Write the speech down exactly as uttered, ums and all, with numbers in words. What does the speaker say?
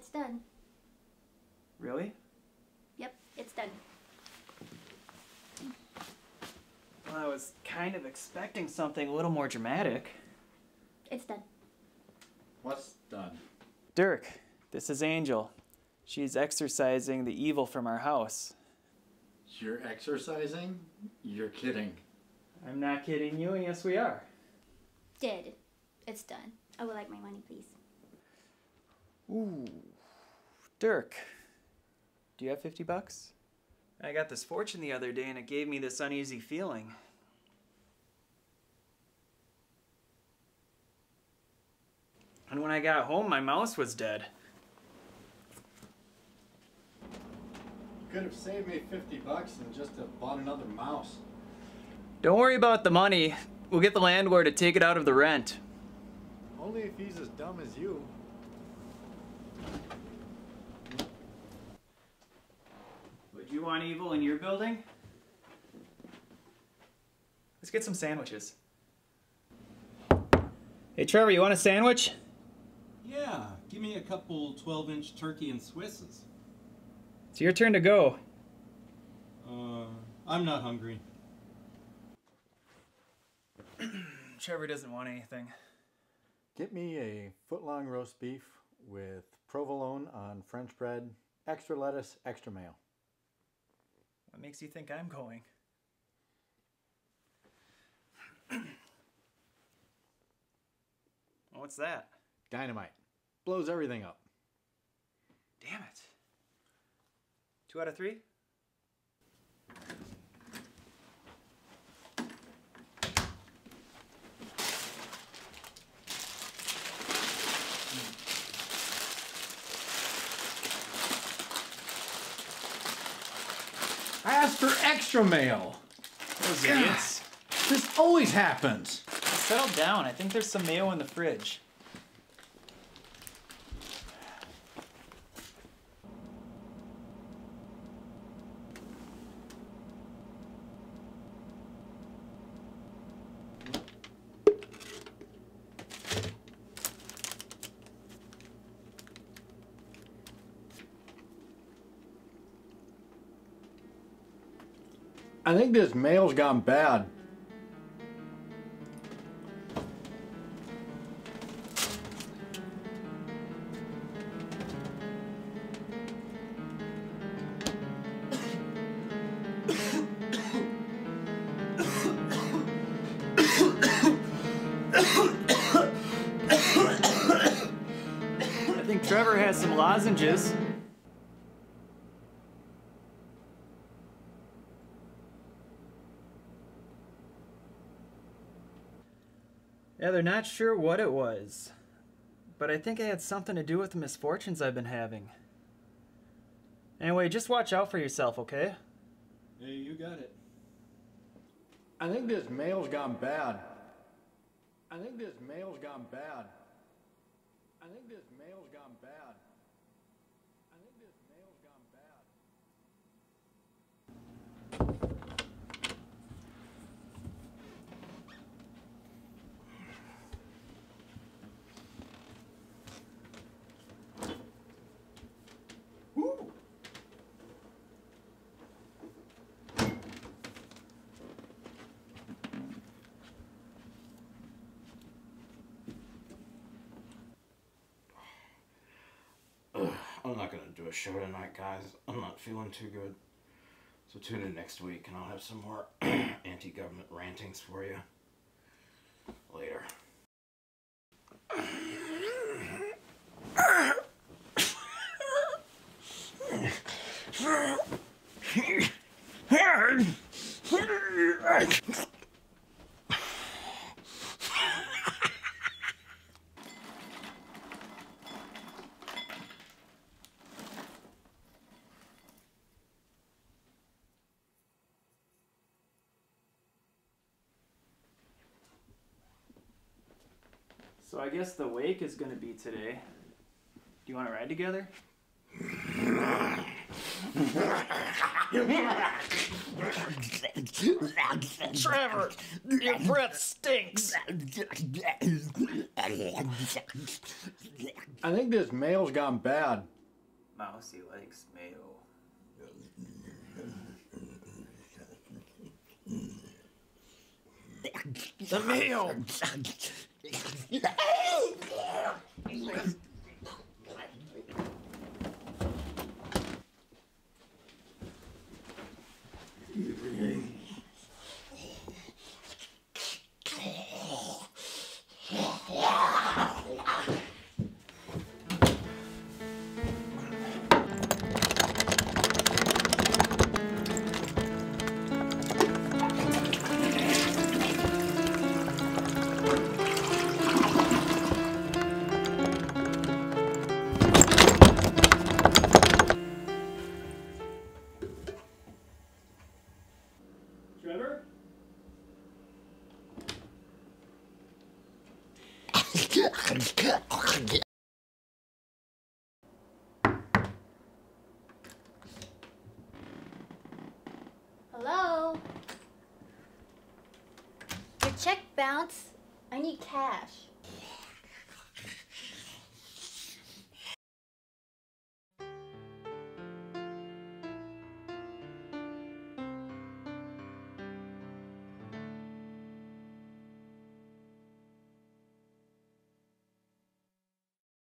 it's done. Really? Yep, it's done. Well, I was kind of expecting something a little more dramatic. It's done. What's done? Dirk, this is Angel. She's exorcising the evil from our house. You're exorcising? You're kidding. I'm not kidding you, and yes we are. Dead. It's done. I would like my money, please. Ooh. Dirk, do you have fifty bucks? I got this fortune the other day and it gave me this uneasy feeling. And when I got home, my mouse was dead. You could have saved me fifty bucks and just have bought another mouse. Don't worry about the money. We'll get the landlord to take it out of the rent. Only if he's as dumb as you. Do you want evil in your building? Let's get some sandwiches. Hey Trevor, you want a sandwich? Yeah, give me a couple twelve inch turkey and Swisses. It's your turn to go. Uh, I'm not hungry. Trevor doesn't want anything. Get me a foot-long roast beef with provolone on French bread, extra lettuce, extra mayo. What makes you think I'm going? What's that? Dynamite. Blows everything up. Damn it. Two out of three? I asked for extra mayo. Those idiots. This always happens. Settle down. I think there's some mayo in the fridge. I think this mail's gone bad. I think Trevor has some lozenges. Yeah, they're not sure what it was, but I think it had something to do with the misfortunes I've been having. Anyway, just watch out for yourself, okay? Hey, you got it. I think this mail's gone bad. I think this mail's gone bad. I think this mail's gone bad. I think this mail's gone bad. I'm not going to do a show tonight, guys. I'm not feeling too good. So tune in next week and I'll have some more anti-government rantings for you. Later. So I guess the wake is going to be today. Do you want to ride together? Trevor, your breath stinks. I think this mail's gone bad. Mousy likes mail. The mail. Trevor? Hello? Your check bounced. I need cash.